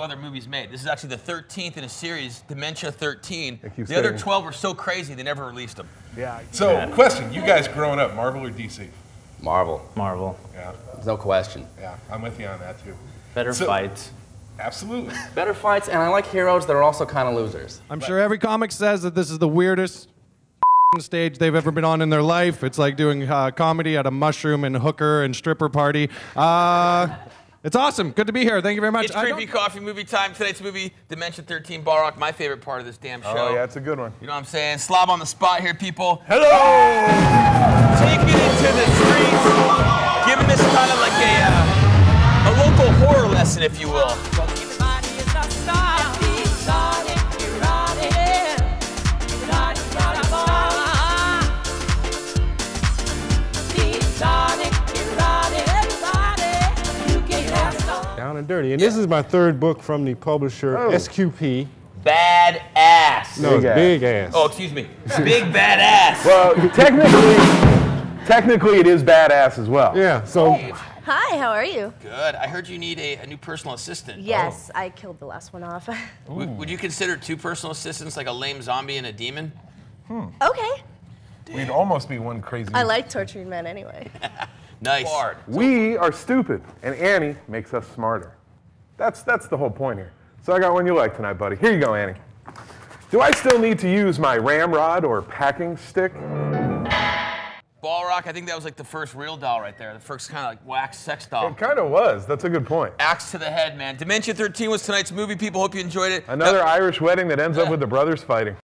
12 other movies made. This is actually the 13th in a series, Dementia 13. The other 12 were so crazy they never released them. Yeah. So, question, you guys growing up, Marvel or DC? Marvel. Marvel. Yeah. There's no question. Yeah, I'm with you on that too. Better fights. Absolutely. Better fights, and I like heroes that are also kind of losers. I'm sure every comic says that this is the weirdest stage they've ever been on in their life. It's like doing comedy at a mushroom and hooker and stripper party. It's awesome. Good to be here. Thank you very much. It's Creepy Koffee Movie Time. Tonight's movie, Dementia 13, Balrok, my favorite part of this damn show. Oh, yeah, it's a good one. You know what I'm saying? Slob on the spot here, people. Hello! Take it into the streets. Giving this kind of like a local horror lesson, if you will. And dirty, and this is my third book from the publisher SQP. Bad ass. No, big ass. Big ass. Oh, excuse me. Big bad ass. Well, technically, it is bad ass as well. Yeah. So. Hi, how are you? Good. I heard you need a new personal assistant. Yes, I killed the last one off. Would you consider two personal assistants, like a lame zombie and a demon? Hmm. Okay. Damn. We'd almost be one crazy. I like torturing men anyway. Nice. Hard. We are stupid, and Annie makes us smarter. That's the whole point here. So I got one you like tonight, buddy. Here you go, Annie. Do I still need to use my ramrod or packing stick? Balrog, I think that was like the first real doll right there. The first kind of like wax sex doll. It kind of was. That's a good point. Axe to the head, man. Dementia 13 was tonight's movie. People, hope you enjoyed it. Another Irish wedding that ends up with the brothers fighting.